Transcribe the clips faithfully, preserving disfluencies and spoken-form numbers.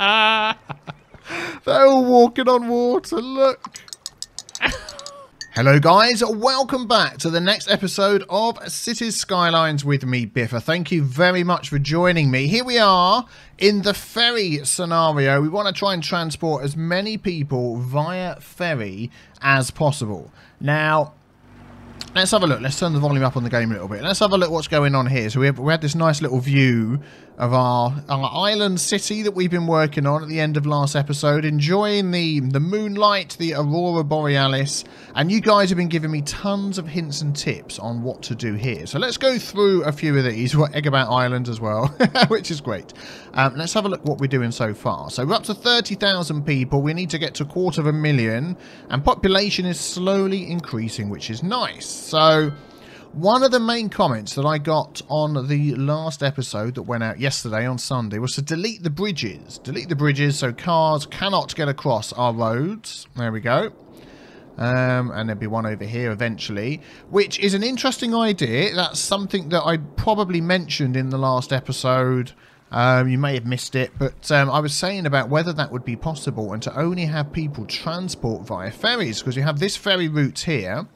They're all walking on water, look. Hello guys, welcome back to the next episode of Cities Skylines with me, Biffa. Thank you very much for joining me. Here we are in the ferry scenario. We want to try and transport as many people via ferry as possible. Now, let's have a look. Let's turn the volume up on the game a little bit. Let's have a look what's going on here. So we, have, we had this nice little view of our, our island city that we've been working on at the end of last episode. Enjoying the, the moonlight, the Aurora Borealis. And you guys have been giving me tons of hints and tips on what to do here. So let's go through a few of these. We've got Egbert Island as well, which is great. Um, let's have a look what we're doing so far. So we're up to thirty thousand people. We need to get to a quarter of a million. And population is slowly increasing, which is nice. So, one of the main comments that I got on the last episode that went out yesterday on Sunday was to delete the bridges. Delete the bridges so cars cannot get across our roads. There we go. Um, and there'll be one over here eventually, which is an interesting idea. That's something that I probably mentioned in the last episode. Um, you may have missed it, but um, I was saying about whether that would be possible and to only have people transport via ferries, because you have this ferry route here.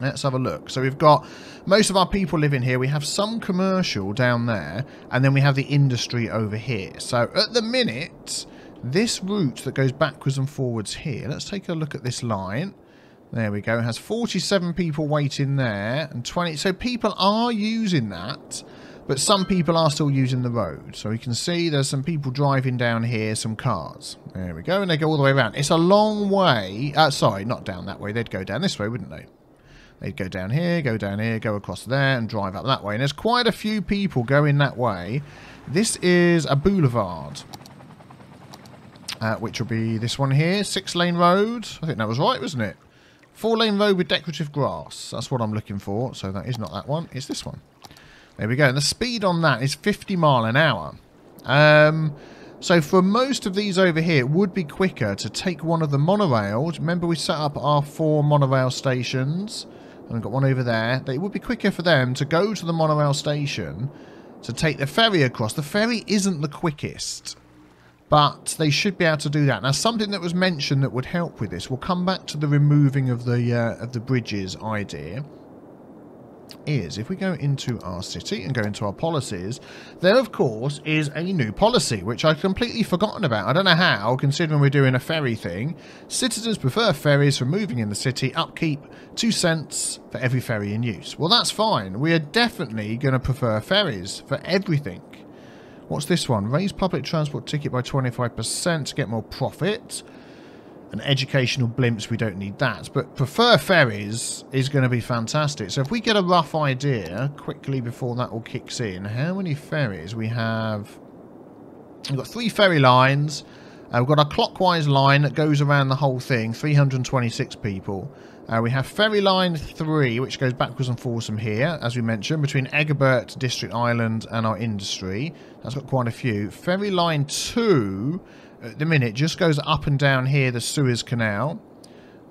Let's have a look. So we've got most of our people living here. We have some commercial down there, and then we have the industry over here. So at the minute, this route that goes backwards and forwards here, let's take a look at this line. There we go. It has forty-seven people waiting there and twenty. So people are using that, but some people are still using the road. So you can see there's some people driving down here, some cars. There we go. And they go all the way around. It's a long way. Uh, sorry, not down that way. They'd go down this way, wouldn't they? They'd go down here, go down here, go across there and drive up that way. And there's quite a few people going that way. This is a boulevard, uh, which will be this one here. Six-lane road. I think that was right, wasn't it? Four-lane road with decorative grass. That's what I'm looking for. So that is not that one. It's this one. There we go. And the speed on that is fifty mile an hour. Um... So for most of these over here, it would be quicker to take one of the monorails. Remember we set up our four monorail stations. And we've got one over there. It would be quicker for them to go to the monorail station to take the ferry across. The ferry isn't the quickest, but they should be able to do that. Now, something that was mentioned that would help with this, we'll come back to the removing of the, uh, of the bridges idea, is if we go into our city and go into our policies, there of course is a new policy which I've completely forgotten about. I don't know how, considering we're doing a ferry thing. Citizens prefer ferries for moving in the city. Upkeep two cents for every ferry in use. Well, that's fine. We are definitely going to prefer ferries for everything. What's this one? Raise public transport ticket by twenty-five percent to get more profit. And educational blimps, we don't need that. But prefer ferries is going to be fantastic. So if we get a rough idea quickly before that all kicks in, how many ferries we have? We've got three ferry lines. Uh, we've got a clockwise line that goes around the whole thing, three hundred twenty-six people. Uh, we have ferry line three, which goes backwards and forwards from here, as we mentioned, between Egbert, District Island, and our industry. That's got quite a few. Ferry line two... at the minute, just goes up and down here, the Suez Canal.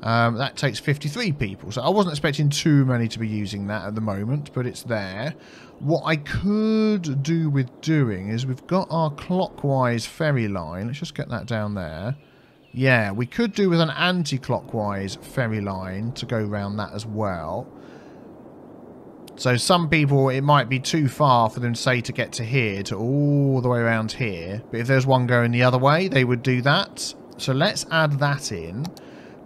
Um, that takes fifty-three people. So I wasn't expecting too many to be using that at the moment, but it's there. What I could do with doing is we've got our clockwise ferry line. Let's just get that down there. Yeah, we could do with an anti-clockwise ferry line to go around that as well. So some people, it might be too far for them, say, to get to here, to all the way around here. But if there's one going the other way, they would do that. So let's add that in.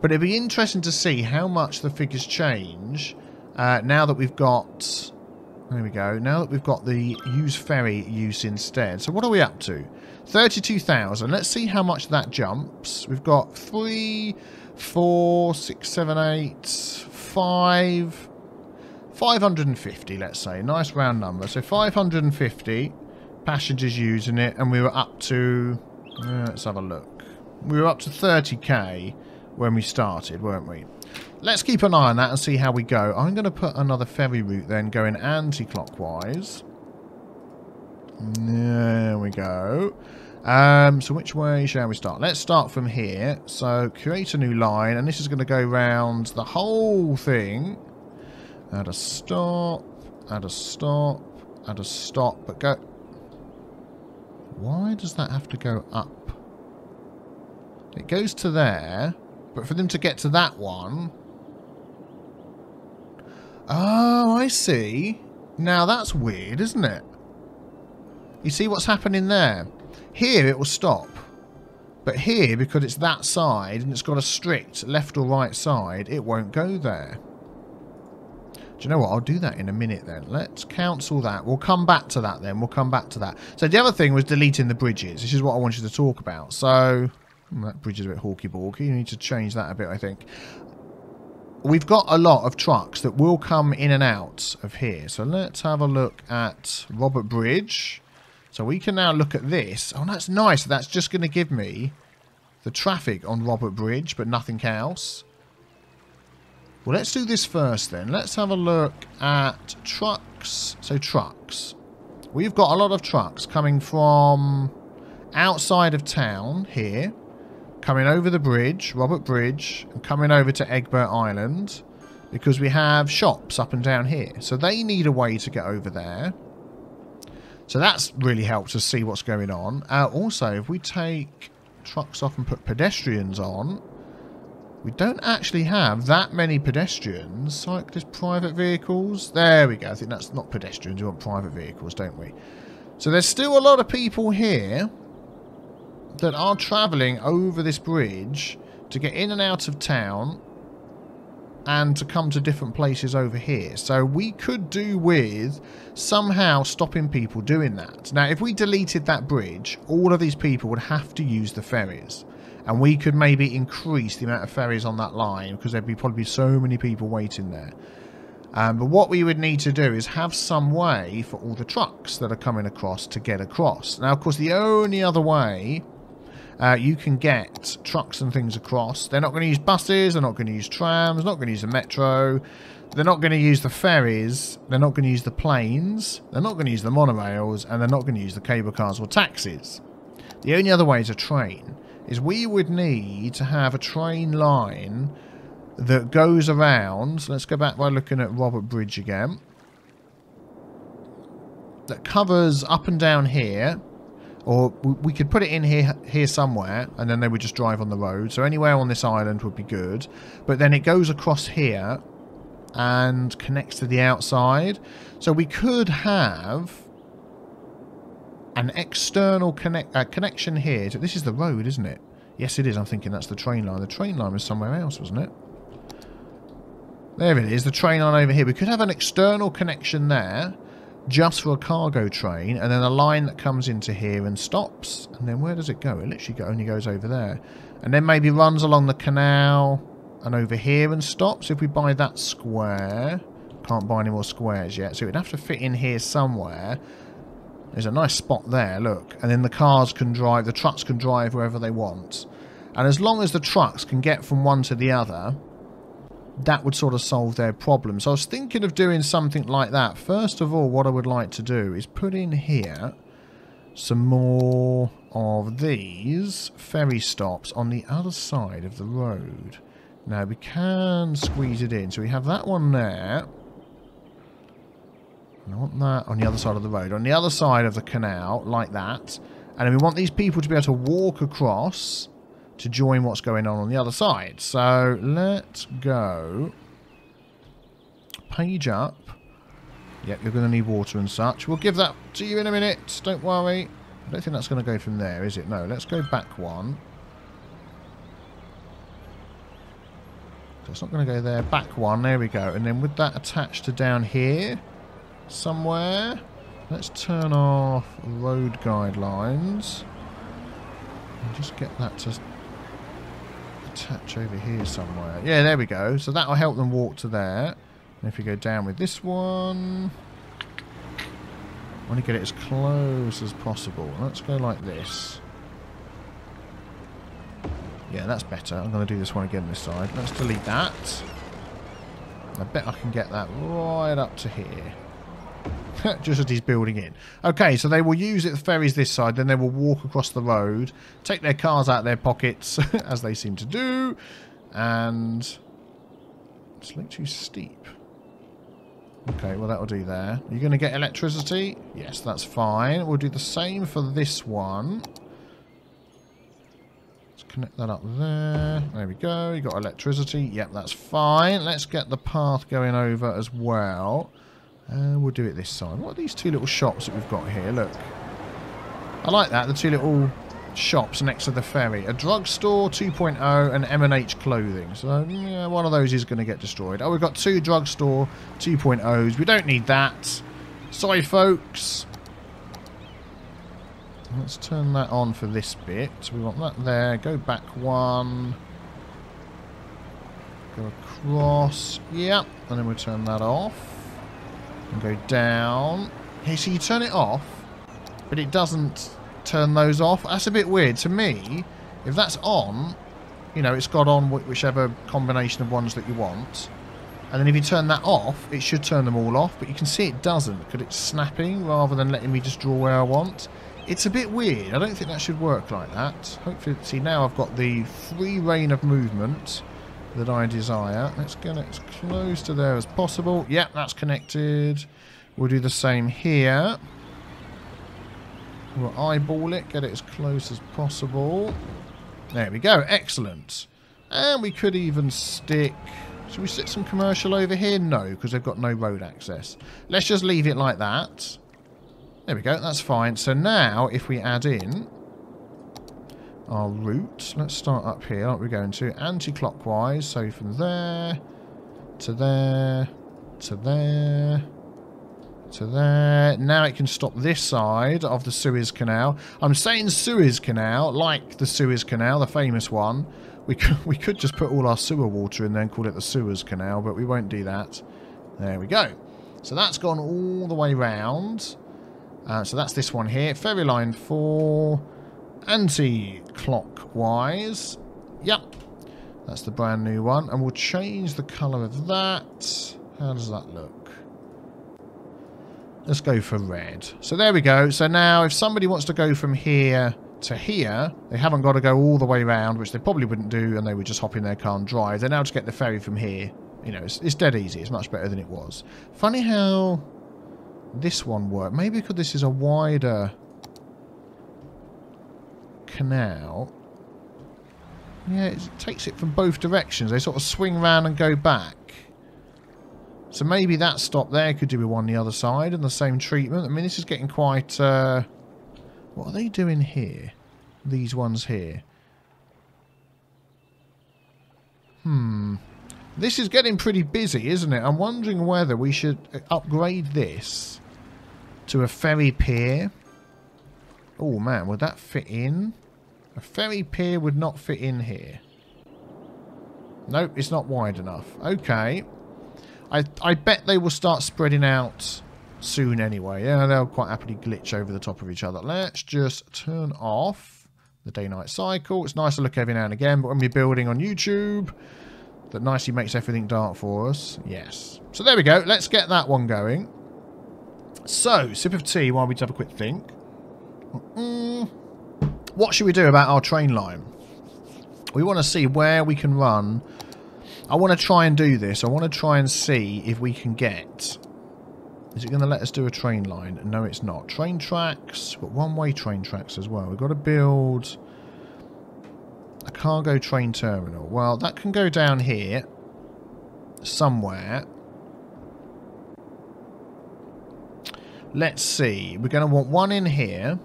But it'd be interesting to see how much the figures change uh, now that we've got... there we go. Now that we've got the use ferry use instead. So what are we up to? thirty-two thousand. Let's see how much that jumps. We've got three, four, six, seven, eight, five... five hundred fifty, let's say. Nice round number. So five hundred fifty passengers using it, and we were up to... Uh, let's have a look. We were up to thirty K when we started, weren't we? Let's keep an eye on that and see how we go. I'm going to put another ferry route then, going anti-clockwise. There we go. Um, so which way shall we start? Let's start from here. So create a new line, and this is going to go round the whole thing. Add a stop, add a stop, add a stop, but go... Why does that have to go up? It goes to there, but for them to get to that one... Oh, I see. Now that's weird, isn't it? You see what's happening there? Here it will stop. But here, because it's that side and it's got a strict left or right side, it won't go there. Do you know what? I'll do that in a minute then. Let's cancel that. We'll come back to that then. We'll come back to that. So the other thing was deleting the bridges. This is what I wanted to talk about. So that bridge is a bit hawky-balky. You need to change that a bit, I think. We've got a lot of trucks that will come in and out of here. So let's have a look at Robert Bridge. So we can now look at this. Oh, that's nice. That's just going to give me the traffic on Robert Bridge, but nothing else. Well, let's do this first then. Let's have a look at trucks. So trucks. We've got a lot of trucks coming from outside of town here, coming over the bridge, Robert Bridge, and coming over to Egbert Island because we have shops up and down here. So they need a way to get over there. So that's really helped us see what's going on. Uh, also, if we take trucks off and put pedestrians on, we don't actually have that many pedestrians. Cyclists, private vehicles. There we go. I think that's not pedestrians. We want private vehicles, don't we? So there's still a lot of people here that are travelling over this bridge to get in and out of town and to come to different places over here. So we could do with somehow stopping people doing that. Now, if we deleted that bridge, all of these people would have to use the ferries. And we could maybe increase the amount of ferries on that line because there'd be probably so many people waiting there. Um, but what we would need to do is have some way for all the trucks that are coming across to get across. Now, of course, the only other way... Uh, you can get trucks and things across. They're not going to use buses. They're not going to use trams. Not going to use the metro. They're not going to use the ferries. They're not going to use the planes. They're not going to use the monorails. And they're not going to use the cable cars or taxis. The only other way is a train. Is we would need to have a train line that goes around. Let's go back by looking at Robert Bridge again. That covers up and down here. Or we could put it in here here somewhere, and then they would just drive on the road. So anywhere on this island would be good. But then it goes across here and connects to the outside. So we could have an external connect, uh, connection here. So this is the road, isn't it? Yes, it is. I'm thinking that's the train line. The train line was somewhere else, wasn't it? There it is, the train line over here. We could have an external connection there. Just for a cargo train, and then a line that comes into here and stops, and then where does it go? It literally only goes over there, and then maybe runs along the canal and over here and stops. If we buy that square, can't buy any more squares yet, so it'd have to fit in here somewhere. There's a nice spot there, look, and then the cars can drive, the trucks can drive wherever they want, and as long as the trucks can get from one to the other, that would sort of solve their problem. So I was thinking of doing something like that. First of all, what I would like to do is put in here some more of these ferry stops on the other side of the road. Now, we can squeeze it in. So we have that one there. And I want that on the other side of the road. On the other side of the canal, like that. And we want these people to be able to walk across... to join what's going on on the other side. So let's go page up. Yep, you're going to need water and such. We'll give that to you in a minute, don't worry. I don't think that's going to go from there, is it? No, let's go back one. So it's not going to go there. Back one, there we go. And then with that attached to down here somewhere, let's turn off road guidelines and just get that to attach over here somewhere. Yeah, there we go. So that'll help them walk to there. And if we go down with this one, I want to get it as close as possible. Let's go like this. Yeah, that's better. I'm going to do this one again this side. Let's delete that. I bet I can get that right up to here. Just as he's building in. Okay, so they will use it, the ferries this side, then they will walk across the road, take their cars out of their pockets, as they seem to do, and it's a little too steep. Okay, well that'll do there. You're going to get electricity? Yes, that's fine. We'll do the same for this one. Let's connect that up there. There we go. You got electricity. Yep, that's fine. Let's get the path going over as well. And uh, we'll do it this side. What are these two little shops that we've got here? Look. I like that. The two little shops next to the ferry. A drugstore two point oh and M and H clothing. So yeah, one of those is going to get destroyed. Oh, we've got two drugstore two point ohs. We don't need that. Sorry, folks. Let's turn that on for this bit. We want that there. Go back one. Go across. Yep. And then we'll turn that off. And go down. Okay, so you turn it off, but it doesn't turn those off. That's a bit weird to me. If that's on, you know, it's got on whichever combination of ones that you want. And then if you turn that off, it should turn them all off, but you can see it doesn't because it's snapping rather than letting me just draw where I want. It's a bit weird. I don't think that should work like that. Hopefully, see, now I've got the free reign of movement that I desire. Let's get it as close to there as possible. Yep, that's connected. We'll do the same here. We'll eyeball it, get it as close as possible. There we go, excellent. And we could even stick... Should we stick some commercial over here? No, because they've got no road access. Let's just leave it like that. There we go, that's fine. So now, if we add in our route, let's start up here, aren't we going to? Anti-clockwise, so from there, to there, to there, to there. Now it can stop this side of the Suez Canal. I'm saying Suez Canal, like the Suez Canal, the famous one. We could, we could just put all our sewer water in there and call it the Suez Canal, but we won't do that. There we go. So that's gone all the way round. Uh, so that's this one here. Ferry line four... anti-clockwise. Yep. That's the brand new one. And we'll change the colour of that. How does that look? Let's go for red. So there we go. So now if somebody wants to go from here to here, they haven't got to go all the way around, which they probably wouldn't do, and they would just hop in their car and drive. They now just get the ferry from here. You know, it's, it's dead easy. It's much better than it was. Funny how this one worked. Maybe because this is a wider... canal. Yeah, it takes it from both directions. They sort of swing round and go back. So maybe that stop there could do with one on the other side and the same treatment. I mean, this is getting quite... Uh, what are they doing here? These ones here. Hmm. This is getting pretty busy, isn't it? I'm wondering whether we should upgrade this to a ferry pier. Oh, man, would that fit in? A ferry pier would not fit in here. Nope, it's not wide enough. Okay. I I bet they will start spreading out soon anyway. Yeah, they'll quite happily glitch over the top of each other. Let's just turn off the day-night cycle. It's nice to look every now and again, but when we're building on YouTube, that nicely makes everything dark for us. Yes. So there we go. Let's get that one going. So, sip of tea while we have a quick think. Mm-mm. What should we do about our train line? We want to see where we can run. I want to try and do this. I want to try and see if we can get... Is it going to let us do a train line? No, it's not. Train tracks. But one-way train tracks as well. We've got to build a cargo train terminal. Well, that can go down here somewhere. Let's see. We're going to want one in here.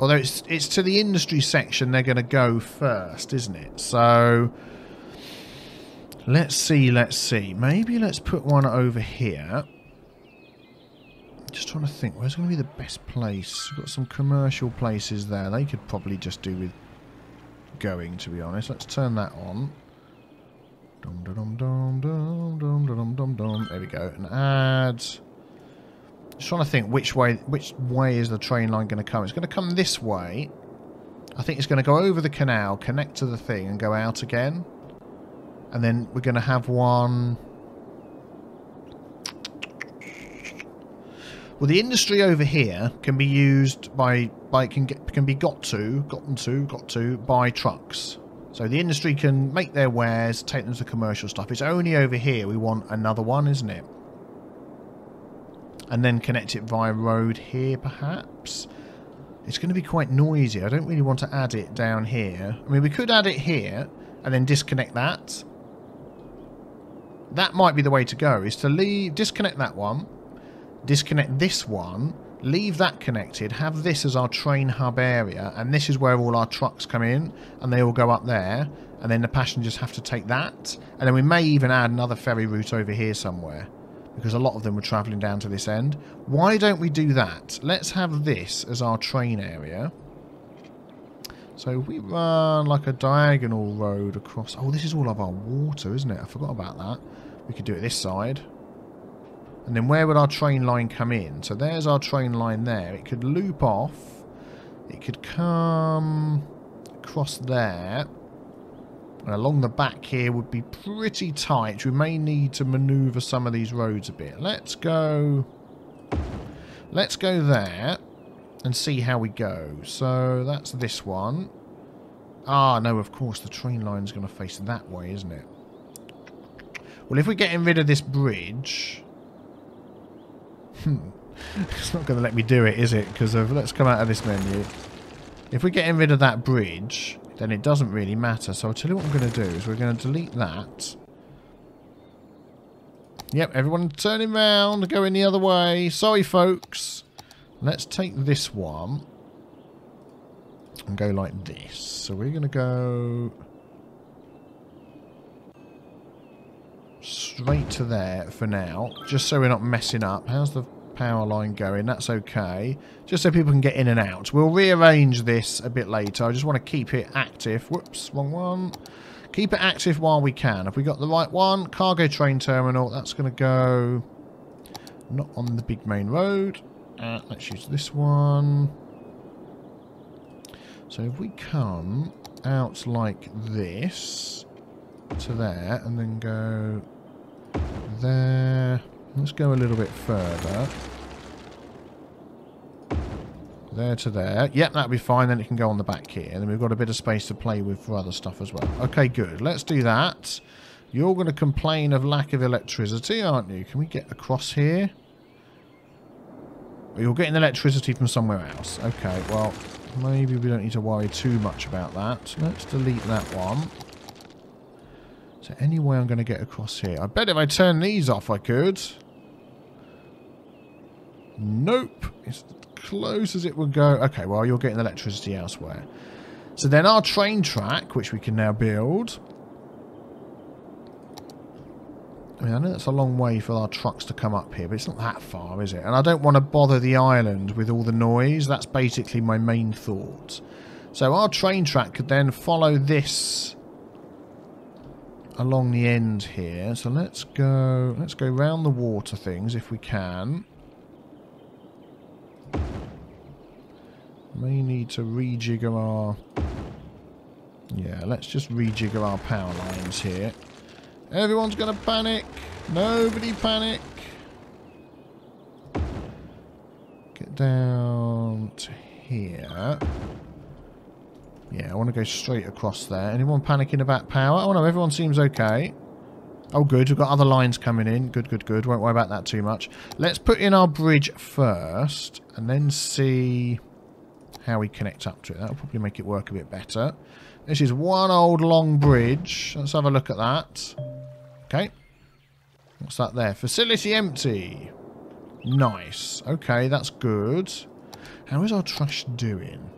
Although it's, it's to the industry section they're going to go first, isn't it? So, let's see, let's see. Maybe let's put one over here. Just trying to think, where's going to be the best place? We've got some commercial places there. They could probably just do with going, to be honest. Let's turn that on. Dum, dum, dum, dum, dum, dum, dum, dum. There we go. And add... Just trying to think which way which way is the train line going to come. It's going to come this way. I think it's going to go over the canal, connect to the thing, and go out again. And then we're going to have one... Well, the industry over here can be used by... by can get, can be got to, gotten to, got to, by trucks. So the industry can make their wares, take them to commercial stuff. It's only over here we want another one, isn't it? and then connect it via road here, perhaps. It's going to be quite noisy. I don't really want to add it down here. I mean, we could add it here and then disconnect that. That might be the way to go, is to leave, disconnect that one, disconnect this one, leave that connected, have this as our train hub area, and this is where all our trucks come in, and they all go up there, and then the passengers have to take that, and then we may even add another ferry route over here somewhere, because a lot of them were travelling down to this end. Why don't we do that? Let's have this as our train area. So we run like a diagonal road across. Oh, this is all of our water, isn't it? I forgot about that. We could do it this side. And then where would our train line come in? So there's our train line there. It could loop off. It could come across there. And along the back here would be pretty tight. We may need to manoeuvre some of these roads a bit. Let's go... Let's go there and see how we go. So that's this one. Ah, no, of course the train line's going to face that way, isn't it? Well, if we're getting rid of this bridge... Hmm. It's not going to let me do it, is it? Because of... Let's come out of this menu. If we're getting rid of that bridge... then it doesn't really matter. So I'll tell you what I'm going to do is we're going to delete that. Yep, everyone turning round, going the other way. Sorry, folks. Let's take this one and go like this. So we're going to go straight to there for now, just so we're not messing up. How's the power line going? That's okay, just so people can get in and out. We'll rearrange this a bit later. I just want to keep it active. Whoops, wrong one. Keep it active while we can. Have we got the right one? Cargo train terminal. That's going to go not on the big main road. Uh, let's use this one. So if we come out like this to there and then go there. Let's go a little bit further. There to there. Yep, that'll be fine. Then it can go on the back here. And then we've got a bit of space to play with for other stuff as well. Okay, good. Let's do that. You're going to complain of lack of electricity, aren't you? Can we get across here? You're getting electricity from somewhere else. Okay, well, maybe we don't need to worry too much about that. Let's delete that one. So any way I'm going to get across here? I bet if I turn these off, I could. Nope. It's as close as it would go. Okay, well, you're getting electricity elsewhere. So then our train track, which we can now build. I mean, I know that's a long way for our trucks to come up here, but it's not that far, is it? And I don't want to bother the island with all the noise. That's basically my main thought. So our train track could then follow this... along the end here. So let's go let's go round the water things if we can. May need to rejigger our... yeah, let's just rejigger our power lines here. Everyone's gonna panic. Nobody panic. Get down to here. Yeah, I want to go straight across there. Anyone panicking about power? Oh, no, everyone seems okay. Oh, good. We've got other lines coming in. Good, good, good. Won't worry about that too much. Let's put in our bridge first and then see how we connect up to it. That'll probably make it work a bit better. This is one old long bridge. Let's have a look at that. Okay. What's that there? Facility empty. Nice. Okay, that's good. How is our trash doing?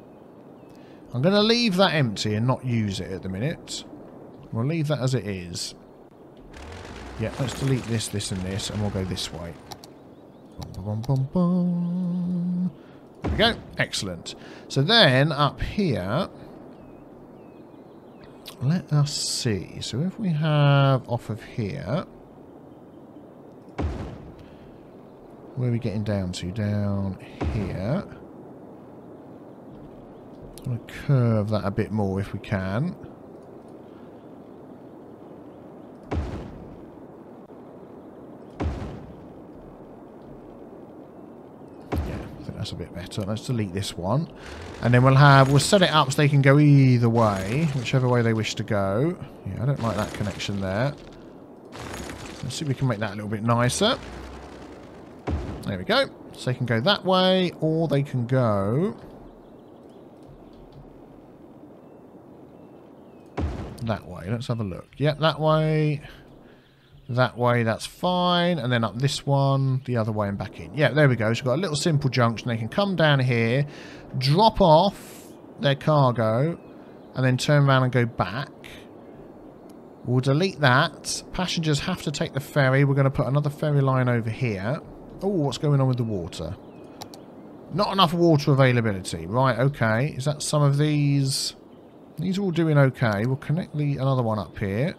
I'm going to leave that empty and not use it at the minute. We'll leave that as it is. Yeah, let's delete this, this and this, and we'll go this way. Bum, bum, bum, bum. There we go. Excellent. So then, up here, let us see. So if we have off of here, where are we getting down to? Down here. I'm going to curve that a bit more if we can. Yeah, I think that's a bit better. Let's delete this one. And then we'll have... we'll set it up so they can go either way. Whichever way they wish to go. Yeah, I don't like that connection there. Let's see if we can make that a little bit nicer. There we go. So they can go that way, or they can go that way. Let's have a look. Yep, yeah, that way. That way, that's fine. And then up this one, the other way and back in. Yeah, there we go. So we've got a little simple junction. They can come down here, drop off their cargo, and then turn around and go back. We'll delete that. Passengers have to take the ferry. We're going to put another ferry line over here. Oh, what's going on with the water? Not enough water availability. Right, okay. Is that some of these? These are all doing okay. We'll connect the another one up here.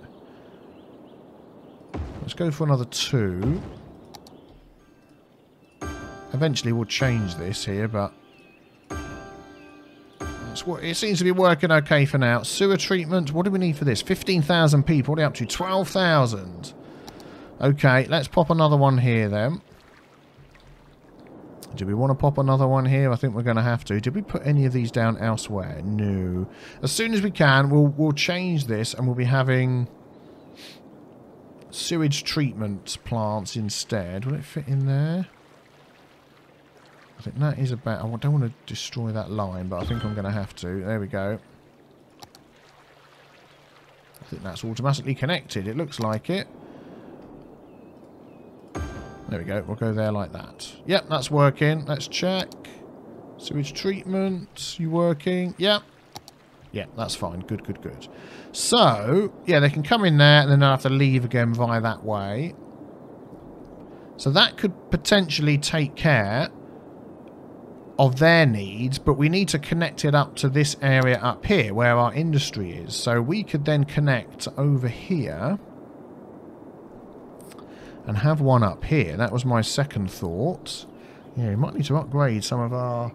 Let's go for another two. Eventually we'll change this here, but that's what, it seems to be working okay for now. Sewer treatment. What do we need for this? fifteen thousand people. What are we up to? twelve thousand. Okay, let's pop another one here then. Do we want to pop another one here? I think we're going to have to. Did we put any of these down elsewhere? No. As soon as we can, we'll, we'll change this and we'll be having sewage treatment plants instead. Will it fit in there? I think that is about... I don't want to destroy that line, but I think I'm going to have to. There we go. I think that's automatically connected. It looks like it. There we go. We'll go there like that. Yep, that's working. Let's check. Sewage treatment. You working? Yep. Yeah, that's fine. Good, good, good. So, yeah, they can come in there and then they'll have to leave again via that way. So that could potentially take care of their needs, but we need to connect it up to this area up here where our industry is. So we could then connect over here and have one up here. That was my second thought. Yeah, we might need to upgrade some of our...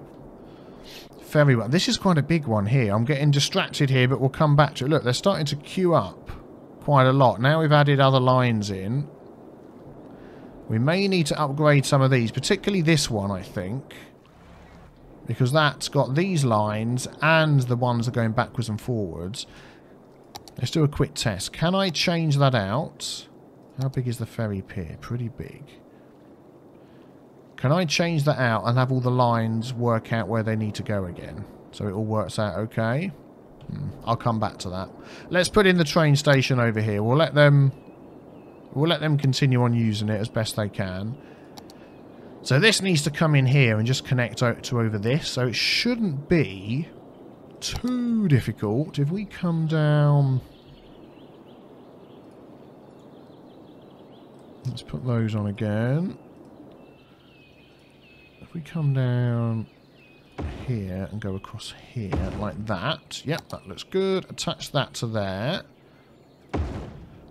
Very well. This is quite a big one here. I'm getting distracted here, but we'll come back to it. Look, they're starting to queue up quite a lot. Now we've added other lines in. We may need to upgrade some of these, particularly this one, I think. Because that's got these lines and the ones that are going backwards and forwards. Let's do a quick test. Can I change that out? How big is the ferry pier? Pretty big. Can I change that out and have all the lines work out where they need to go again? So it all works out okay. Hmm, I'll come back to that. Let's put in the train station over here. We'll let them we'll let them continue on using it as best they can. So this needs to come in here and just connect to over this. So it shouldn't be too difficult. If we come down... Let's put those on again. We come down here and go across here like that. Yep, that looks good. Attach that to there.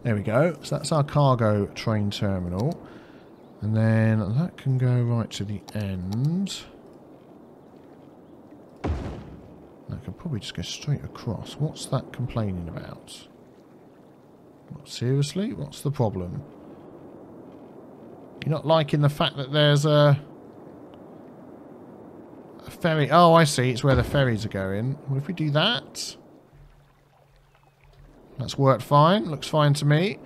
There we go. So that's our cargo train terminal. And then that can go right to the end. That can probably just go straight across. What's that complaining about? Not seriously? What's the problem? You're not liking the fact that there's a... A ferry. Oh, I see. It's where the ferries are going. What if we do that? That's worked fine. Looks fine to me.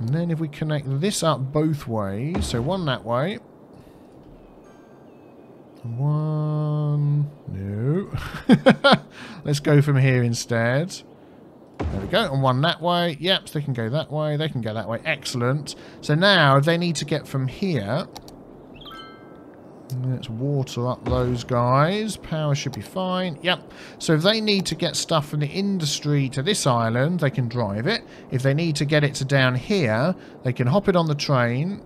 And then if we connect this up both ways. So one that way. One. No. Let's go from here instead. There we go. And one that way. Yep, so they can go that way. They can go that way. Excellent. So now they need to get from here... Let's water up those guys. Power should be fine. Yep. So if they need to get stuff from the industry to this island, they can drive it. If they need to get it to down here, they can hop it on the train.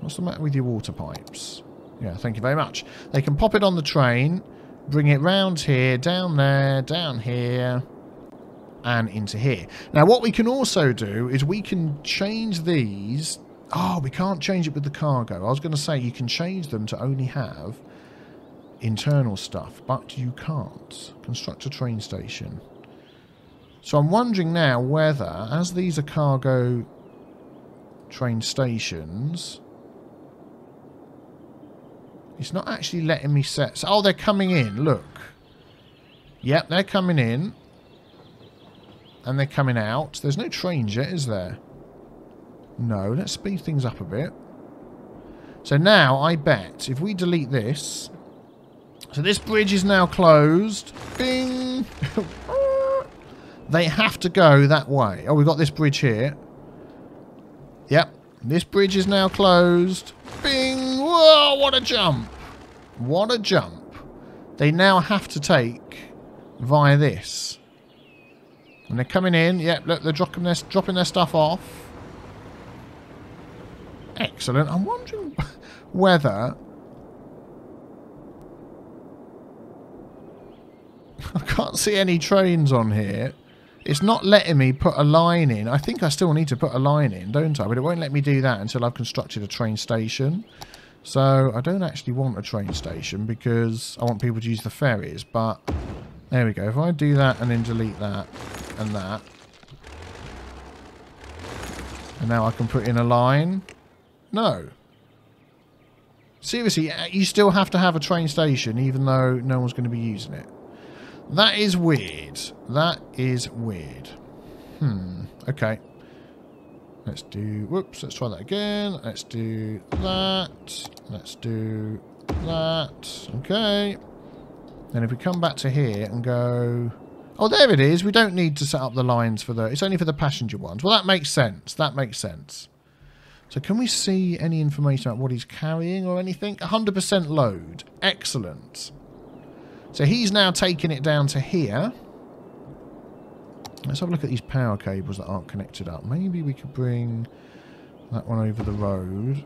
What's the matter with your water pipes? Yeah, thank you very much. They can pop it on the train, bring it round here, down there, down here, and into here. Now, what we can also do is we can change these... Oh, we can't change it with the cargo. I was going to say you can change them to only have internal stuff, but you can't. Construct a train station. So I'm wondering now whether, as these are cargo train stations, it's not actually letting me set... Oh, they're coming in. Look. Yep, they're coming in. And they're coming out. There's no trains yet, is there? No, let's speed things up a bit. So now, I bet, if we delete this... So this bridge is now closed. Bing! They have to go that way. Oh, we've got this bridge here. Yep. This bridge is now closed. Bing! Whoa, what a jump! What a jump. They now have to take via this. And they're coming in. Yep, look, they're dropping their, dropping their stuff off. Excellent. I'm wondering whether... I can't see any trains on here. It's not letting me put a line in. I think I still need to put a line in, don't I? But it won't let me do that until I've constructed a train station. So I don't actually want a train station because I want people to use the ferries. But there we go. If I do that and then delete that and that. And now I can put in a line. No. Seriously, you still have to have a train station even though no one's going to be using it. That is weird. That is weird. Hmm. Okay. Let's do... Whoops. Let's try that again. Let's do that. Let's do that. Okay. Then if we come back to here and go... Oh, there it is. We don't need to set up the lines for the... It's only for the passenger ones. Well, that makes sense. That makes sense. So can we see any information about what he's carrying or anything? one hundred percent load. Excellent. So he's now taking it down to here. Let's have a look at these power cables that aren't connected up. Maybe we could bring that one over the road.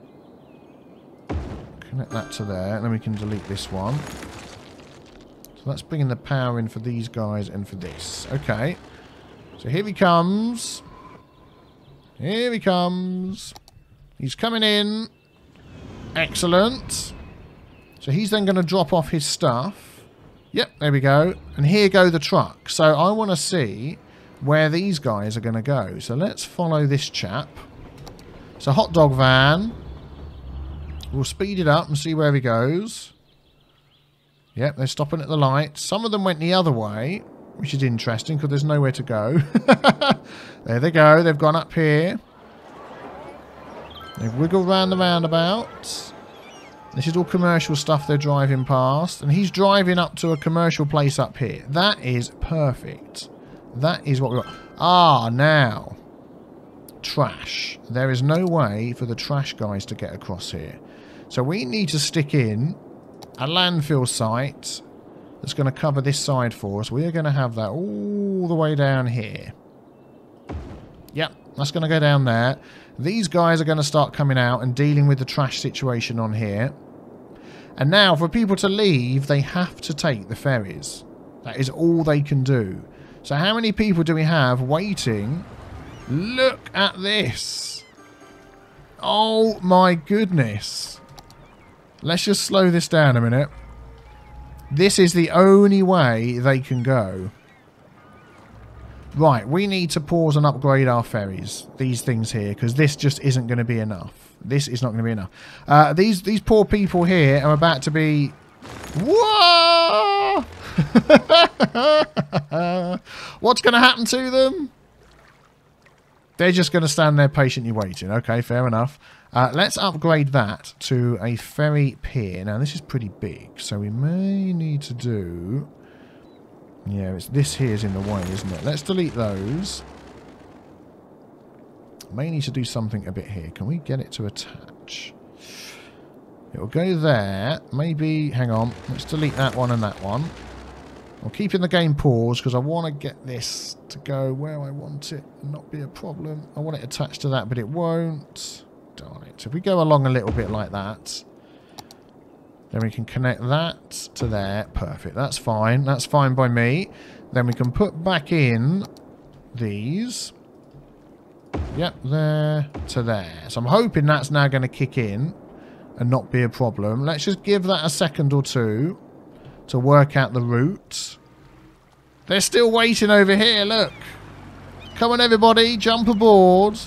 Connect that to there. And then we can delete this one. So that's bringing the power in for these guys and for this. Okay. So here he comes. Here he comes. He's coming in. Excellent. So he's then going to drop off his stuff. Yep, there we go. And here go the truck. So I want to see where these guys are going to go. So let's follow this chap. It's a hot dog van. We'll speed it up and see where he goes. Yep, they're stopping at the light. Some of them went the other way, which is interesting because there's nowhere to go. There they go. They've gone up here. They've wiggled round the roundabout. This is all commercial stuff they're driving past. And he's driving up to a commercial place up here. That is perfect. That is what we got. Ah, now. Trash. There is no way for the trash guys to get across here. So we need to stick in a landfill site that's going to cover this side for us. We are going to have that all the way down here. Yep, that's going to go down there. These guys are going to start coming out and dealing with the trash situation on here. And now, for people to leave, they have to take the ferries. That is all they can do. So how many people do we have waiting? Look at this. Oh, my goodness. Let's just slow this down a minute. This is the only way they can go. Right, we need to pause and upgrade our ferries. These things here, because this just isn't going to be enough. This is not going to be enough. Uh, these these poor people here are about to be... Whoa! What's going to happen to them? They're just going to stand there patiently waiting. Okay, fair enough. Uh, let's upgrade that to a ferry pier. Now, this is pretty big, so we may need to do... Yeah, it's, this here's in the way, isn't it? Let's delete those. May need to do something a bit here. Can we get it to attach? It'll go there. Maybe, hang on. Let's delete that one and that one. I'm keeping the game paused because I want to get this to go where I want it and not be a problem. I want it attached to that, but it won't. Darn it. If we go along a little bit like that... Then we can connect that to there. Perfect. That's fine. That's fine by me. Then we can put back in these. Yep, there to there. So I'm hoping that's now going to kick in and not be a problem. Let's just give that a second or two to work out the route. They're still waiting over here. Look. Come on, everybody. Jump aboard.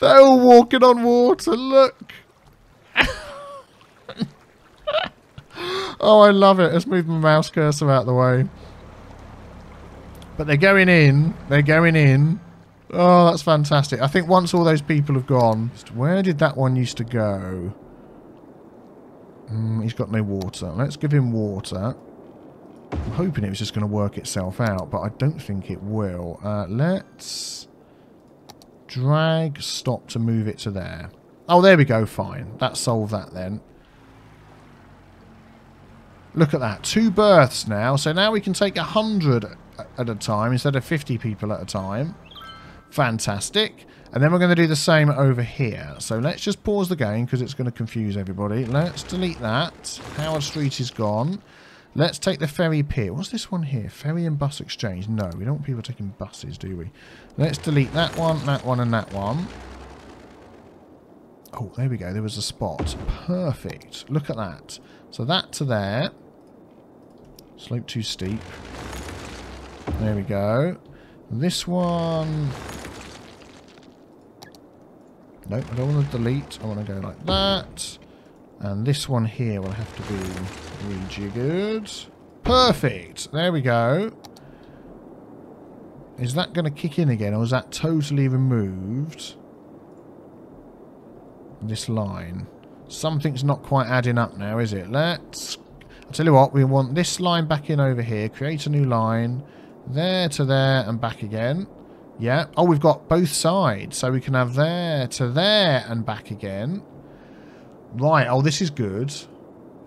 They're all walking on water, look. Oh, I love it. Let's move my mouse cursor out of the way. But they're going in. They're going in. Oh, that's fantastic. I think once all those people have gone... Where did that one used to go? Mm, he's got no water. Let's give him water. I'm hoping it was just going to work itself out, but I don't think it will. Uh, let's drag stop to move it to there. Oh, there we go. Fine. That solved that then. Look at that. Two berths now. So now we can take one hundred at a time instead of fifty people at a time. Fantastic. And then we're going to do the same over here. So let's just pause the game because it's going to confuse everybody. Let's delete that. Howard Street is gone. Let's take the ferry pier. What's this one here? Ferry and bus exchange. No, we don't want people taking buses, do we? Let's delete that one, that one, and that one. Oh, there we go. There was a spot. Perfect. Look at that. So that to there. Slope too steep. There we go. This one... No, I don't want to delete. I want to go like that. And this one here will have to be rejiggered. Perfect. There we go. Is that going to kick in again, or is that totally removed? This line. Something's not quite adding up now, is it? Let's... I'll tell you what, we want this line back in over here. Create a new line. There to there and back again. Yeah. Oh, we've got both sides. So we can have there to there and back again. Right, oh, this is good.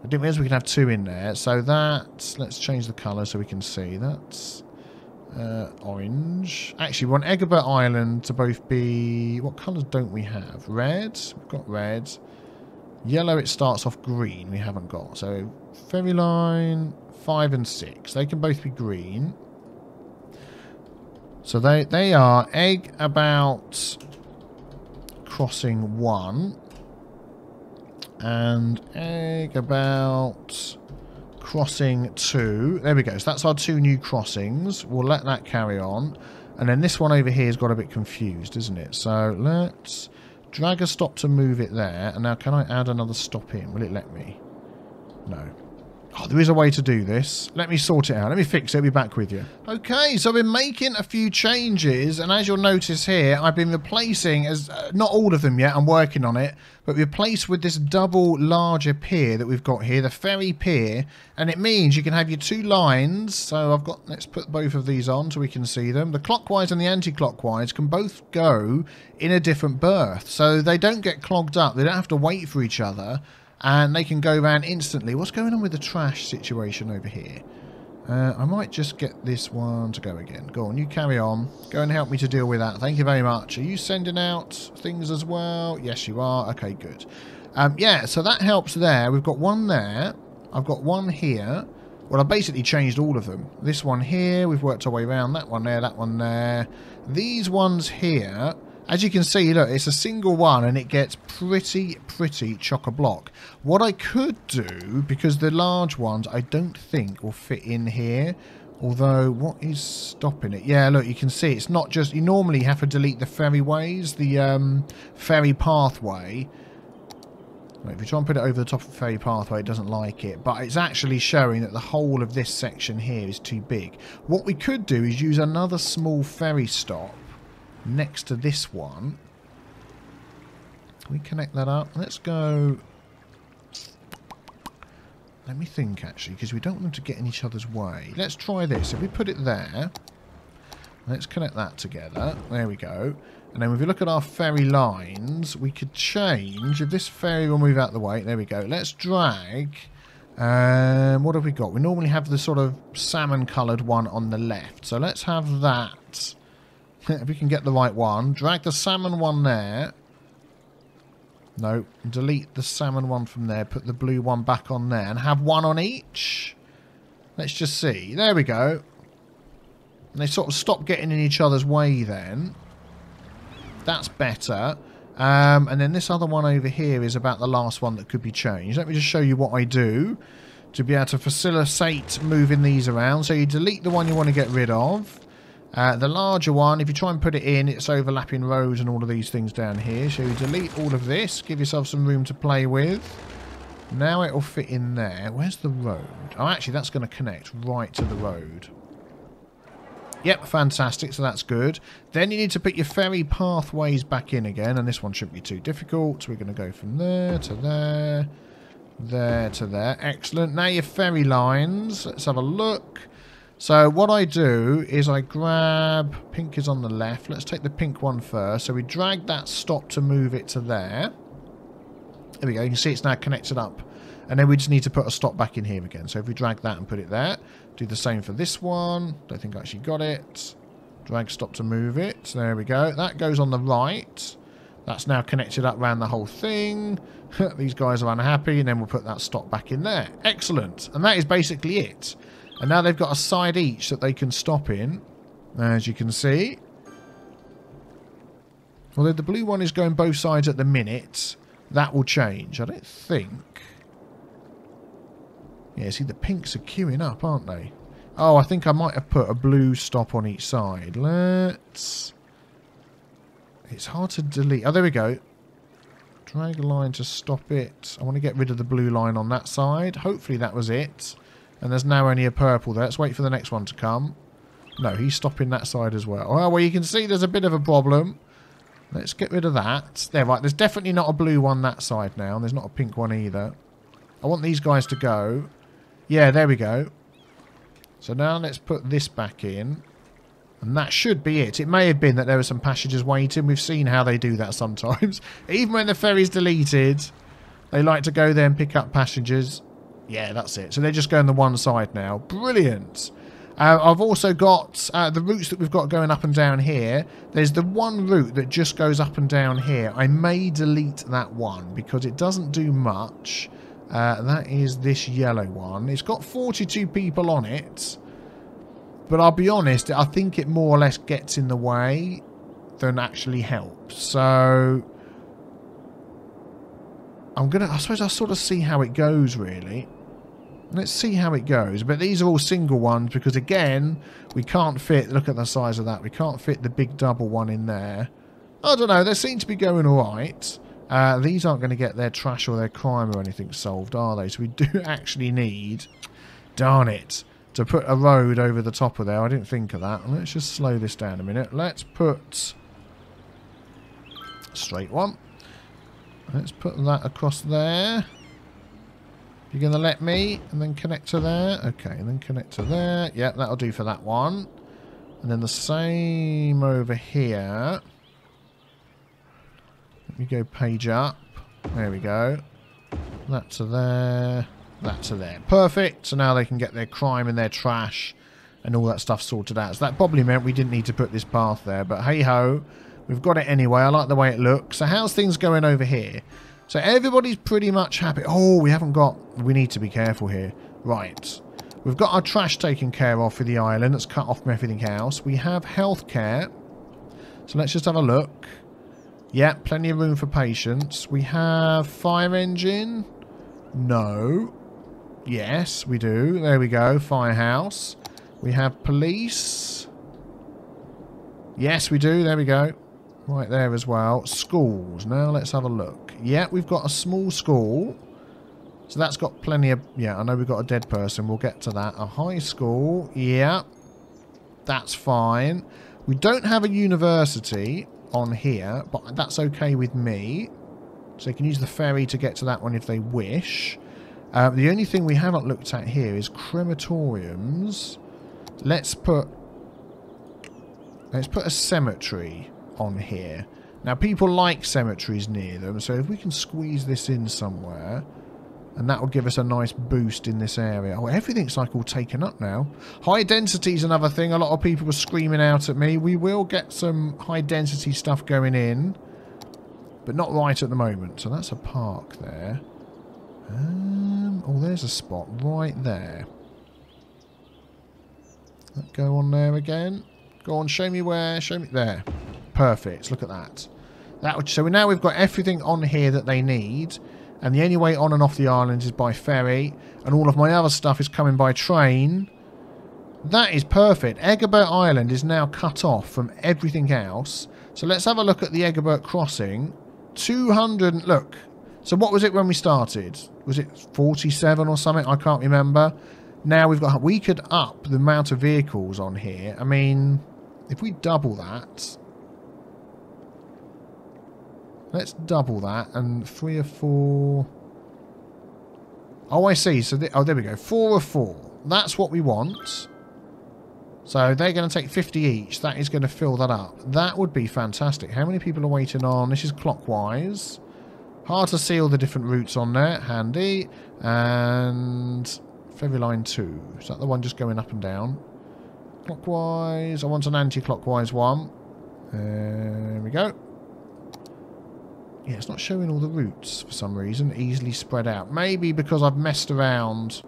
I didn't realize we could have two in there. So that, let's change the colour so we can see. That's uh, orange. Actually, we want Egbert Island to both be... What colours don't we have? Red? We've got red. Yellow, it starts off green. We haven't got. So ferry line five and six. They can both be green. So they, they are egg about crossing one. And egg about crossing two. There we go. So that's our two new crossings. We'll let that carry on. And then this one over here has got a bit confused, isn't it? So let's drag a stop to move it there. And now can I add another stop in? Will it let me? No. Oh, there is a way to do this. Let me sort it out. Let me fix it. I'll be back with you. Okay, so I've been making a few changes. And as you'll notice here, I've been replacing, as uh, not all of them yet, I'm working on it, but replaced with this double larger pier that we've got here, the ferry pier. And it means you can have your two lines. So I've got, let's put both of these on so we can see them. The clockwise and the anti-clockwise can both go in a different berth. So they don't get clogged up. They don't have to wait for each other. And they can go around instantly. What's going on with the trash situation over here? Uh, I might just get this one to go again. Go on, you carry on. Go and help me to deal with that. Thank you very much. Are you sending out things as well? Yes, you are. Okay, good. Um, yeah, so that helps there. We've got one there. I've got one here. Well, I basically changed all of them. This one here. We've worked our way around. That one there. That one there. These ones here... As you can see, look, it's a single one and it gets pretty, pretty chock-a-block. What I could do, because the large ones I don't think will fit in here, although what is stopping it? Yeah, look, you can see it's not just... You normally have to delete the ferryways, the um, ferry pathway. If you try and put it over the top of the ferry pathway, it doesn't like it. But it's actually showing that the whole of this section here is too big. What we could do is use another small ferry stop next to this one. Can we connect that up? Let's go... Let me think, actually, because we don't want them to get in each other's way. Let's try this. If we put it there, let's connect that together. There we go. And then if we look at our ferry lines, we could change. If this ferry will move out of the way, there we go. Let's drag... Um, what have we got? We normally have the sort of salmon-coloured one on the left. So let's have that... If we can get the right one. Drag the salmon one there. No. Delete the salmon one from there. Put the blue one back on there. And have one on each. Let's just see. There we go. And they sort of stop getting in each other's way then. That's better. Um, and then this other one over here is about the last one that could be changed. Let me just show you what I do to be able to facilitate moving these around. So you delete the one you want to get rid of. Uh, the larger one, if you try and put it in, it's overlapping rows and all of these things down here. So you delete all of this. Give yourself some room to play with. Now it'll fit in there. Where's the road? Oh, actually, that's going to connect right to the road. Yep, fantastic, so that's good. Then you need to put your ferry pathways back in again, and this one shouldn't be too difficult. So we're going to go from there to there, there to there. Excellent. Now your ferry lines. Let's have a look. So what I do is I grab... Pink is on the left. Let's take the pink one first. So we drag that stop to move it to there. There we go. You can see it's now connected up. And then we just need to put a stop back in here again. So if we drag that and put it there. Do the same for this one. Don't think I actually got it. Drag stop to move it. There we go. That goes on the right. That's now connected up around the whole thing. These guys are unhappy. And then we'll put that stop back in there. Excellent. And that is basically it. And now they've got a side each that they can stop in, as you can see. Although the blue one is going both sides at the minute, that will change, I don't think. Yeah, see, the pinks are queuing up, aren't they? Oh, I think I might have put a blue stop on each side. Let's... It's hard to delete. Oh, there we go. Drag a line to stop it. I want to get rid of the blue line on that side. Hopefully that was it. And there's now only a purple there. Let's wait for the next one to come. No, he's stopping that side as well. Oh, well, you can see there's a bit of a problem. Let's get rid of that. There, right. There's definitely not a blue one that side now. And there's not a pink one either. I want these guys to go. Yeah, there we go. So now let's put this back in. And that should be it. It may have been that there were some passengers waiting. We've seen how they do that sometimes. Even when the ferry's deleted, they like to go there and pick up passengers. Yeah, that's it. So they're just going the one side now. Brilliant. Uh, I've also got uh, the routes that we've got going up and down here. There's the one route that just goes up and down here. I may delete that one because it doesn't do much. Uh, that is this yellow one. It's got forty-two people on it. But I'll be honest, I think it more or less gets in the way than actually helps. So... I'm gonna, I suppose I'll sort of see how it goes, really. Let's see how it goes. But these are all single ones because, again, we can't fit... Look at the size of that. We can't fit the big double one in there. I don't know. They seem to be going all right. Uh, these aren't going to get their trash or their crime or anything solved, are they? So we do actually need... Darn it. To put a road over the top of there. I didn't think of that. Let's just slow this down a minute. Let's put... Straight one. Let's put that across there. You're going to let me? And then connect to there. Okay, and then connect to there. Yeah, that'll do for that one. And then the same over here. Let me go page up. There we go. That to there. That to there. Perfect. So now they can get their crime and their trash and all that stuff sorted out. So that probably meant we didn't need to put this path there. But hey-ho. We've got it anyway. I like the way it looks. So how's things going over here? So everybody's pretty much happy. Oh, we haven't got... We need to be careful here. Right. We've got our trash taken care of for the island. That's cut off from everything else. We have healthcare. So let's just have a look. Yeah, plenty of room for patients. We have fire engine. No. Yes, we do. There we go. Firehouse. We have police. Yes, we do. There we go. Right there as well. Schools. Now let's have a look. Yeah, we've got a small school. So that's got plenty of... Yeah, I know we've got a dead person. We'll get to that. A high school. Yeah. That's fine. We don't have a university on here, but that's okay with me. So they can use the ferry to get to that one if they wish. Uh, the only thing we haven't looked at here is crematoriums. Let's put... Let's put a cemetery on here. Now, people like cemeteries near them, so if we can squeeze this in somewhere, and that will give us a nice boost in this area. Oh, everything's like all taken up now. High density is another thing. A lot of people were screaming out at me. We will get some high density stuff going in, but not right at the moment. So that's a park there. Um, oh, there's a spot right there. That go on there again. Go on, show me where. Show me there. Perfect. Look at that. That would, so now we've got everything on here that they need. And the only way on and off the island is by ferry. And all of my other stuff is coming by train. That is perfect. Egbert Island is now cut off from everything else. So let's have a look at the Egbert Crossing. two hundred. Look. So what was it when we started? Was it forty-seven or something? I can't remember. Now we've got, we could up the amount of vehicles on here. I mean, if we double that, let's double that and three or four. Oh, I see. So, th oh, there we go. Four or four. That's what we want. So they're going to take fifty each. That is going to fill that up. That would be fantastic. How many people are waiting on? This is clockwise. Hard to see all the different routes on there. Handy. And ferry line two. Is that the one just going up and down? Clockwise. I want an anti-clockwise one. There we go. Yeah, it's not showing all the routes for some reason. Easily spread out. Maybe because I've messed around...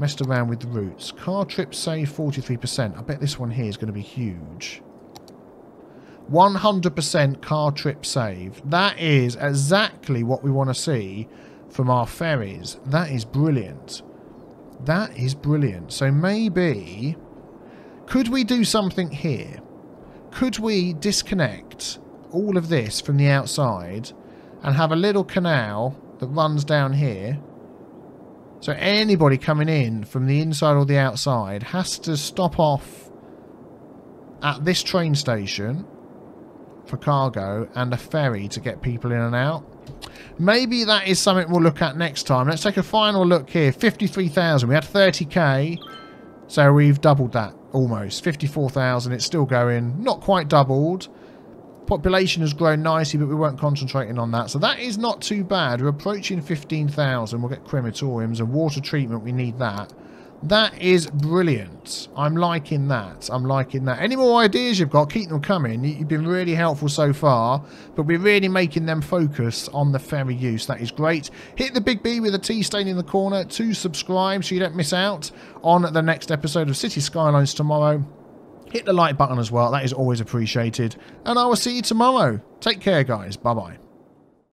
messed around with the routes. Car trips saved forty-three percent. I bet this one here is going to be huge. one hundred percent car trip saved. That is exactly what we want to see from our ferries. That is brilliant. That is brilliant. So maybe... could we do something here? Could we disconnect all of this from the outside and have a little canal that runs down here? So anybody coming in from the inside or the outside has to stop off at this train station for cargo and a ferry to get people in and out. Maybe that is something we'll look at next time. Let's take a final look here. fifty-three thousand. We had thirty K, so we've doubled that almost. fifty-four thousand. It's still going. Not quite doubled. Population has grown nicely, but we weren't concentrating on that. So that is not too bad. We're approaching fifteen thousand. We'll get crematoriums and water treatment. We need that. That is brilliant. I'm liking that. I'm liking that. Any more ideas you've got, keep them coming. You've been really helpful so far, but we're really making them focus on the ferry use. That is great. Hit the big B with a T stain in the corner to subscribe so you don't miss out on the next episode of Cities Skylines tomorrow. Hit the like button as well. That is always appreciated. And I will see you tomorrow. Take care, guys. Bye-bye.